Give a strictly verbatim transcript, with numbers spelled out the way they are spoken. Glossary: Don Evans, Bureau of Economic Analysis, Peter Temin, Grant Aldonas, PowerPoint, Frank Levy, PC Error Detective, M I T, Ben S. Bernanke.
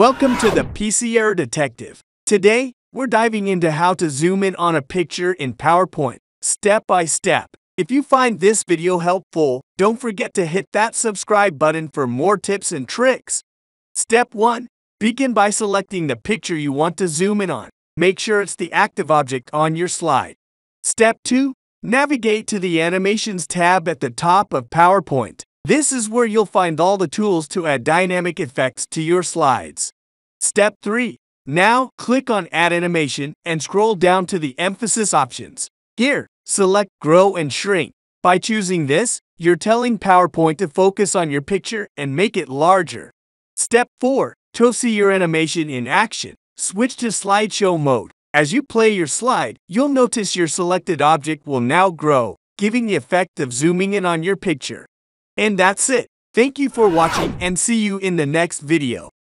Welcome to the P C Error Detective. Today, we're diving into how to zoom in on a picture in PowerPoint, step by step. If you find this video helpful, don't forget to hit that subscribe button for more tips and tricks. Step one. Begin by selecting the picture you want to zoom in on. Make sure it's the active object on your slide. Step two. Navigate to the Animations tab at the top of PowerPoint. This is where you'll find all the tools to add dynamic effects to your slides. Step three. Now, click on Add Animation and scroll down to the Emphasis options. Here, select Grow and Shrink. By choosing this, you're telling PowerPoint to focus on your picture and make it larger. Step four. To see your animation in action, switch to slideshow mode. As you play your slide, you'll notice your selected object will now grow, giving the effect of zooming in on your picture. And that's it. Thank you for watching and see you in the next video.